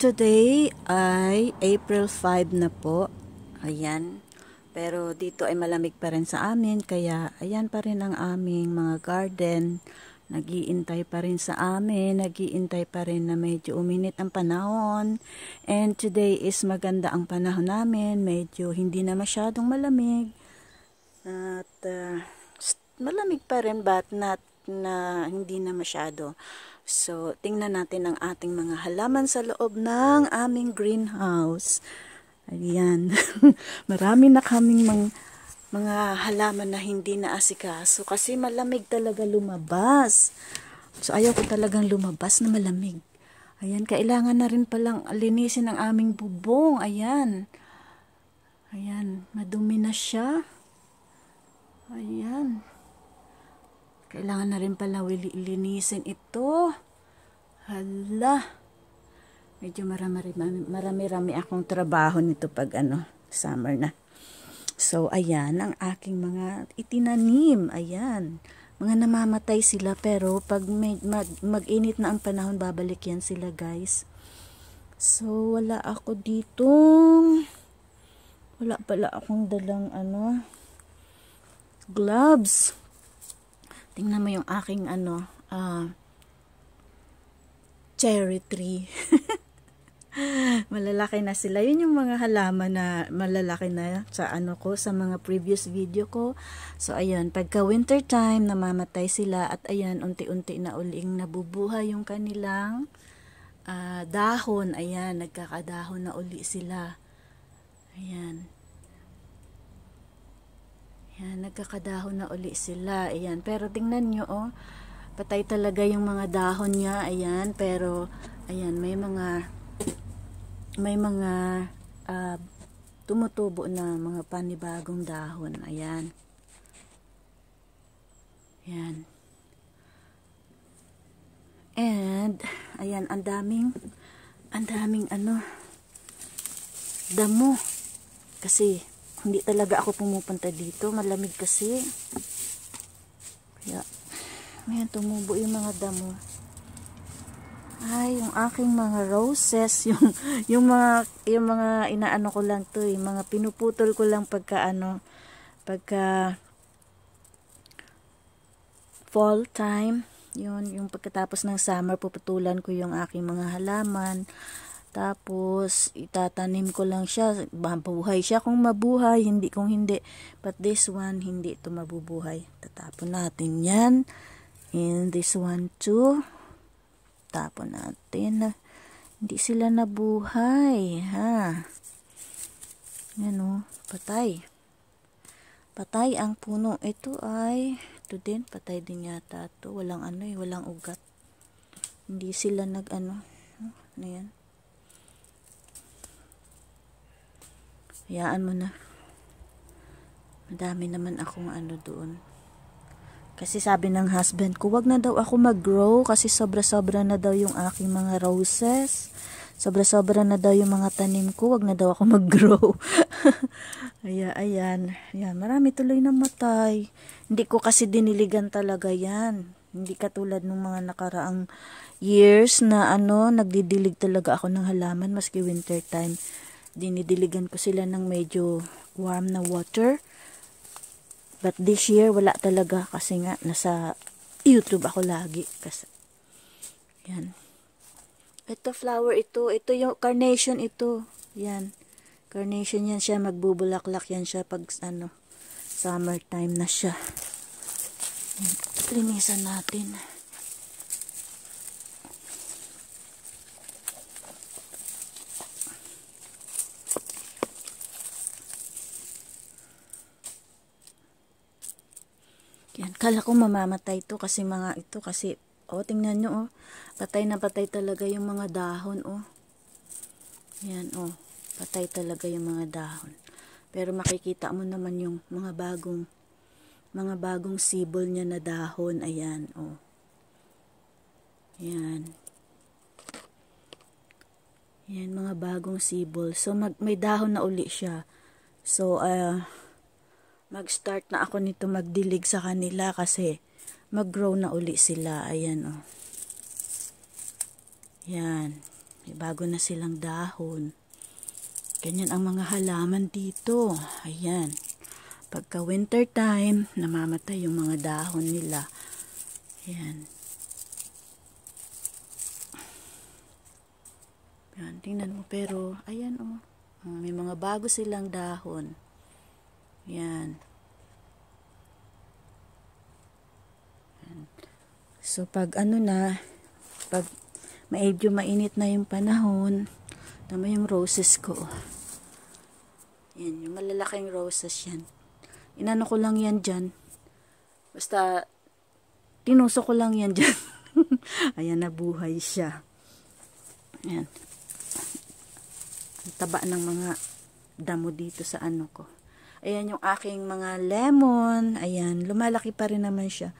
Today ay April 5 na po. Ayan. Pero dito ay malamig pa rin sa amin. Kaya ayan pa rin ang aming mga garden. Nag-iintay pa rin sa amin. Nag-iintay pa rin na medyo uminit ang panahon. And today is maganda ang panahon namin. Medyo hindi na masyadong malamig. At malamig pa rin but not na hindi na masyado. So, tingnan natin ang ating mga halaman sa loob ng aming greenhouse. Ayan. Marami na kaming mga halaman na hindi na asikaso kasi malamig talaga lumabas. So, ayaw ko talagang lumabas na malamig. Ayan, kailangan na rin palang linisin ang aming bubong. Ayan. Ayan, madumi na siya. Ayan. Kailangan na rin pala linisin ito. Hala. Medyo marami-rami akong trabaho nito pag summer na. So, ayan ang aking mga itinanim. Ayan. Mga namamatay sila pero pag mag-init na ang panahon, babalik yan sila, guys. So, wala ako dito. Wala pala akong dalang gloves. Tingnan mo yung aking cherry tree. Malalaki na sila. Yun yung mga halaman na malalaki na sa sa mga previous video ko. So ayan, pagka winter time namamatay sila at ayan unti-unti na uling nabubuhay yung kanilang dahon. Ayan, nagkakadahon na uli sila. Ayan. Ayan, nagkakadahon na uli sila. Ayan, pero tingnan nyo, oh. Patay talaga yung mga dahon niya. Ayan, pero, ayan, may mga tumutubo na mga panibagong dahon. Ayan. Ayan. And, ayan, ang daming, damo. Kasi, hindi talaga ako pumupunta dito, malamig kasi. Kaya, ayan, tumubo yung mga damo. Ay, yung aking mga roses, yung mga inaano ko lang to, yung mga pinuputol ko lang pagka fall time. Yun, yung pagkatapos ng summer, puputulan ko yung aking mga halaman. Tapos, itatanim ko lang siya. Mabuhay siya kung mabuhay. Hindi kung hindi. But this one, hindi ito mabubuhay. Tatapon natin yan. And this one too. Tapon natin. Hindi sila nabuhay. Ha? Yan o. Patay. Patay ang puno. Ito ay, ito din. Patay din yata ito. Walang walang ugat. Hindi sila Ano yan? Hayaan mo na. Madami naman akong doon. Kasi sabi ng husband ko, wag na daw ako mag-grow kasi sobra-sobra na daw yung aking mga roses. Sobra-sobra na daw yung mga tanim ko. Wag na daw ako mag-grow. Ayan. Ayan, marami tuloy na matay. Hindi ko kasi diniligan talaga yan. Hindi katulad ng mga nakaraang years na nagdidilig talaga ako ng halaman maski winter time. Dinidiligan ko sila ng medyo warm na water. But this year, wala talaga kasi nga, nasa YouTube ako lagi. Kasi, yan. Ito, flower ito. Ito yung carnation ito. Yan. Carnation yan siya. Magbubulaklak yan siya pag, summertime na siya. Linisan natin. Yan, kala ko mamamatay to kasi tingnan nyo, oh. Patay na patay talaga yung mga dahon, oh. Yan, oh. Patay talaga yung mga dahon. Pero makikita mo naman yung mga bagong sibol niya na dahon, ayan, oh. Yan. Yan, mga bagong sibol. So, may dahon na uli siya. So, mag-start na ako nito magdilig sa kanila kasi mag-grow na uli sila. Ayan, oh. Yan. May bago na silang dahon. Ganyan ang mga halaman dito. Ayan. Pagka winter time, namamatay yung mga dahon nila. Ayan. Ayan, tingnan mo. Pero, ayan o. May mga bago silang dahon. Ayan. Ayan. So, pag ano na, pag medyo mainit na yung panahon, tama yung roses ko. Yan, yung malalaking roses yan. Inano ko lang yan dyan. Basta, tinuso ko lang yan dyan. Ayan, nabuhay siya. Ayan. Ang taba ng mga damo dito sa ano ko. Ayan, yung aking mga lemon. Ayan, lumalaki pa rin naman siya.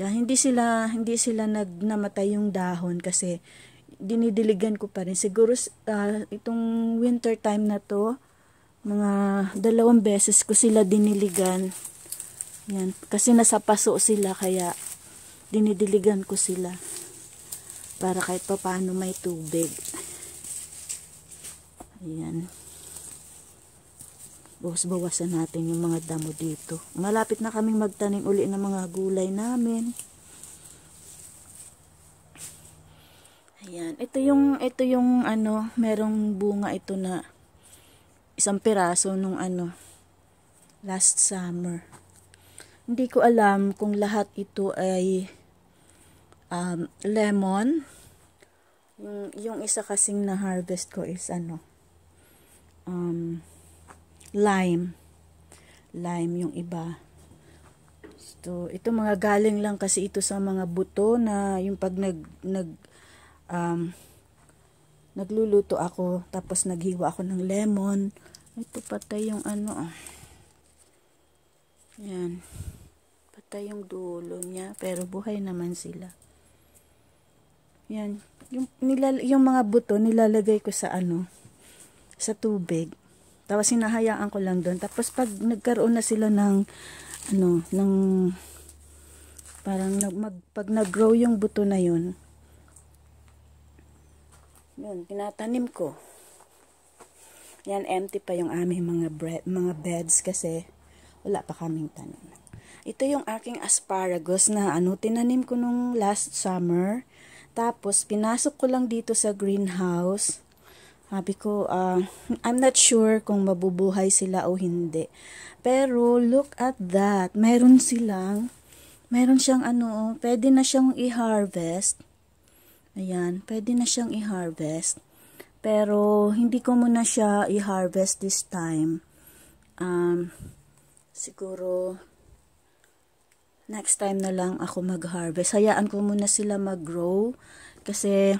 Diyan, hindi sila nagnamatay yung dahon kasi dinidiligan ko pa rin. Siguro itong winter time na to, mga 2 beses ko sila diniligan. Yan. Kasi nasa paso sila, kaya dinidiligan ko sila. Para kahit pa paano may tubig. Ayan. Bawas-bawasan natin yung mga damo dito. Malapit na kaming magtanim uli ng mga gulay namin. Ayan, ito yung ano, merong bunga ito na isang piraso nung ano last summer. Hindi ko alam kung lahat ito ay lemon. Yung isa kasing na harvest ko is ano lime yung iba. So, ito mga galing lang kasi ito sa mga buto na yung pag nagluluto ako, tapos naghiwa ako ng lemon. Ito patay yung ano. Yan. Patay yung dulo niya, pero buhay naman sila. Yan. Yung mga buto, nilalagay ko sa ano, sa tubig. Tapos hinahayaan ko lang doon. Tapos pag nagkaroon na sila ng ano, ng parang pag nag-grow yung buto na yun, yun, tinatanim ko. Yan, empty pa yung aming mga beds kasi wala pa kaming tanim. Ito yung aking asparagus na ano, tinanim ko nung last summer. Tapos, pinasok ko lang dito sa greenhouse. Sabi ko, I'm not sure kung mabubuhay sila o hindi. Pero, look at that. Meron siyang ano, pwede na siyang i-harvest. Ayan, pwede na siyang i-harvest. Pero, hindi ko muna siya i-harvest this time. Siguro, next time na lang ako mag-harvest. Hayaan ko muna sila mag-grow. Kasi,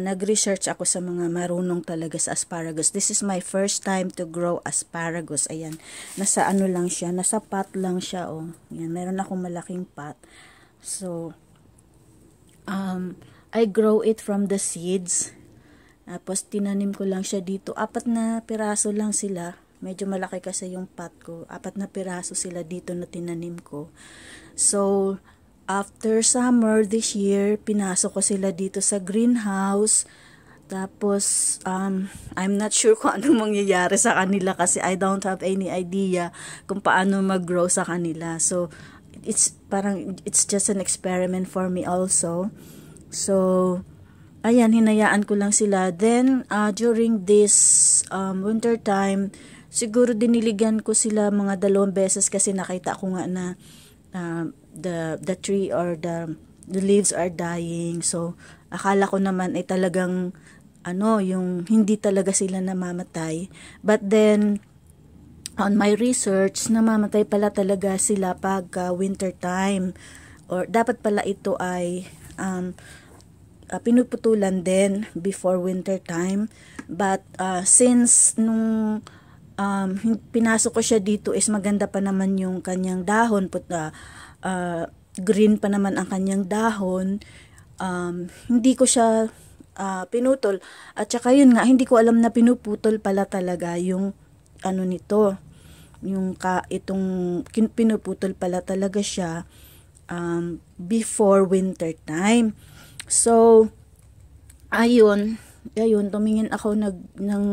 nag-research ako sa mga marunong talaga sa asparagus. This is my first time to grow asparagus. Ayan, nasa ano lang siya. Nasa pot lang siya, oh. Ayan, meron akong malaking pot. So, I grow it from the seeds. Tapos tinanim ko lang siya dito. 4 na piraso lang sila. Medyo malaki kasi yung pot ko. 4 na piraso sila dito na tinanim ko. So, after summer this year, pinasok ko sila dito sa greenhouse. Tapos, I'm not sure kung anong mangyayari sa kanila kasi I don't have any idea kung paano mag-grow sa kanila. So, it's just an experiment for me also. So, ayan, hinayaan ko lang sila. Then, during this winter time, siguro diniligan ko sila mga 2 beses kasi nakita ko nga na the tree or the leaves are dying. So, akala ko naman ay talagang ano, yung hindi talaga sila namamatay. But then, on my research, namamatay pala talaga sila pag winter time. Or dapat pala ito ay pinuputulan din before winter time. But since nung pinasok ko siya dito is maganda pa naman yung kanyang dahon. Green pa naman ang kanyang dahon. Hindi ko siya pinutol. At saka yun nga, hindi ko alam na pinuputol pala talaga yung ano nito. Itong pinuputol pala talaga siya before winter time. So, ayun, tumingin ako,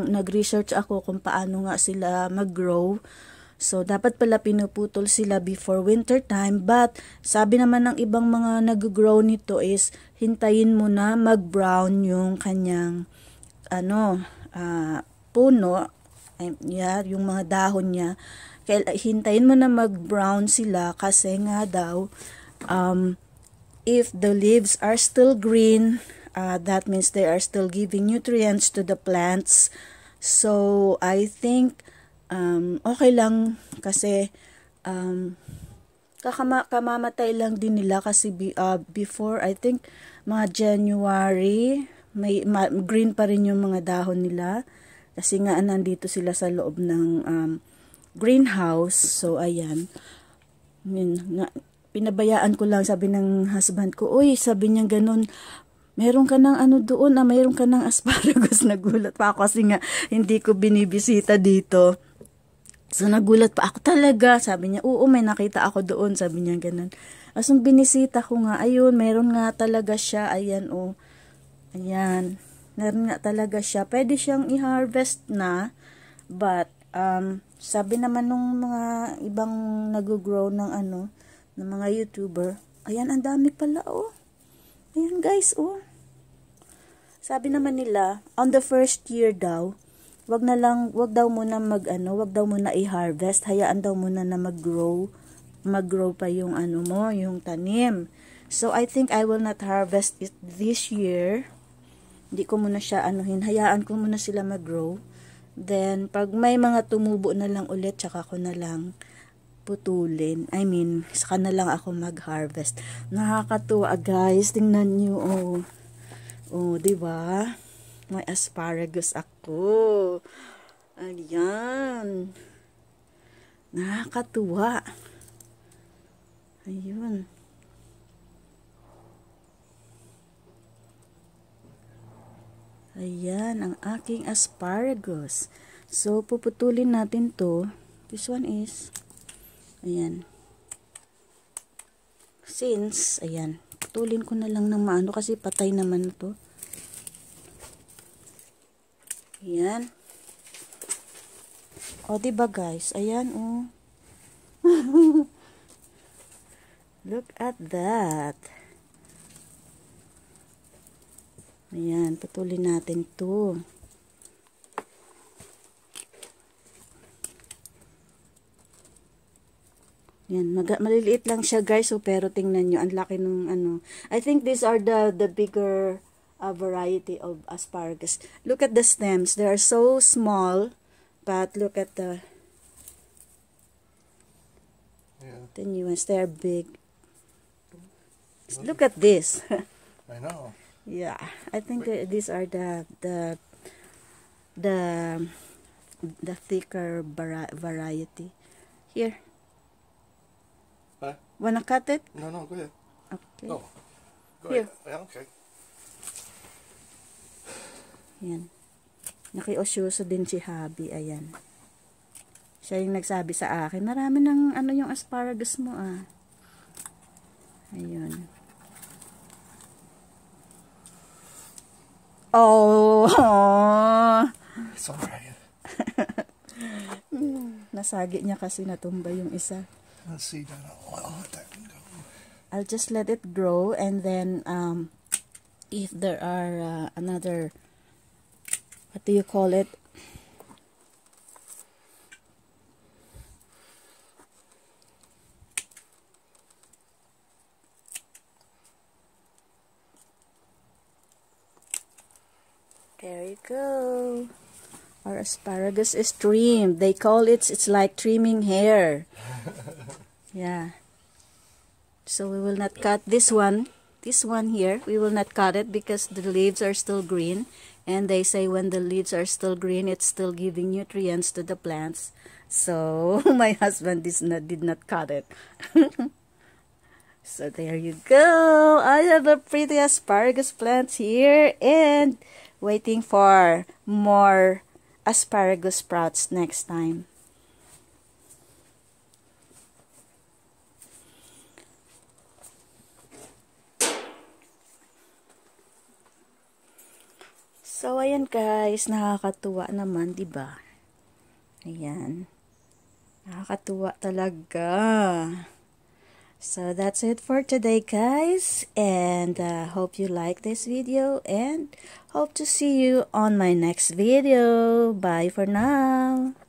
nag-research ako kung paano nga sila mag-grow. So, dapat pala pinuputol sila before winter time. But, sabi naman ng ibang mga nag-grow nito is, hintayin mo na mag-brown yung kanyang, puno. Yung mga dahon niya. Kaya, hintayin mo na mag-brown sila kasi nga daw, if the leaves are still green, that means they are still giving nutrients to the plants. So, I think, okay lang kasi kamamatay lang din nila kasi before I think mga January may green pa rin yung mga dahon nila kasi nga nandito sila sa loob ng greenhouse. So ayan, pinabayaan ko lang, sabi ng husband ko, uy, sabi niya ganun, meron ka ng doon, meron ka ng asparagus. Nagulat pa ako kasi nga hindi ko binibisita dito. So, nagulat pa ako talaga. Sabi niya, oo, may nakita ako doon. Sabi niya, ganun. As nung binisita ko nga, ayun, meron nga talaga siya. Ayan, oh. Ayan. Meron nga talaga siya. Pwede siyang i-harvest na. But, sabi naman nung mga ibang nag-grow ng ng mga YouTuber, ayan, ang dami pala, oh. Ayan, guys, oh. Sabi naman nila, on the first year daw, wag daw muna i-harvest, hayaan daw muna na mag-grow pa yung yung tanim. So I think I will not harvest it this year. Hindi ko muna siya hayaan ko muna sila mag-grow. Then pag may mga tumubo na lang ulit, tsaka ko na lang putulin. I mean, saka na lang ako mag-harvest. Nakakatuwa, guys. Tingnan niyo, oh. Oh, 'di ba? May asparagus ako. Ayan. Nakakatuwa. Ayun. Ayan ang aking asparagus. So, puputulin natin to. This one is, ayan. Since, ayan, putulin ko na lang ng maano kasi patay naman to. Ayan. O, diba guys? Ayan, oh. Look at that. Ayan, patuloy natin to. Ayan, maliliit lang siya guys. So, pero tingnan nyo, ang laki ng I think these are the bigger a variety of asparagus. Look at the stems. They are so small, but look at the tenuous. They are big. Look at this. I know. Yeah, I think these are the thicker variety. Here. Huh? Wanna cut it? No, go ahead. Okay. No. Go ahead. Yeah, okay. Ayan. Nakiosyoso din si Habi. Ayan. Siya yung nagsabi sa akin, marami ng yung asparagus mo, ah. Ayun. Oh! It's alright. Nasagi niya kasi natumba yung isa. Let's see that. I'll just let it grow and then if there are another, what do you call it? There you go. Our asparagus is trimmed. They call it, it's like trimming hair. Yeah. So we will not cut this one. This one here, we will not cut it because the leaves are still green. And they say when the leaves are still green, it's still giving nutrients to the plants. So, my husband did not cut it. So, there you go. I have a pretty asparagus plant here and waiting for more asparagus sprouts next time. So, ayan guys, nakakatuwa naman, diba? Ayan. Nakakatuwa talaga. So, that's it for today, guys. And hope you like this video. And hope to see you on my next video. Bye for now.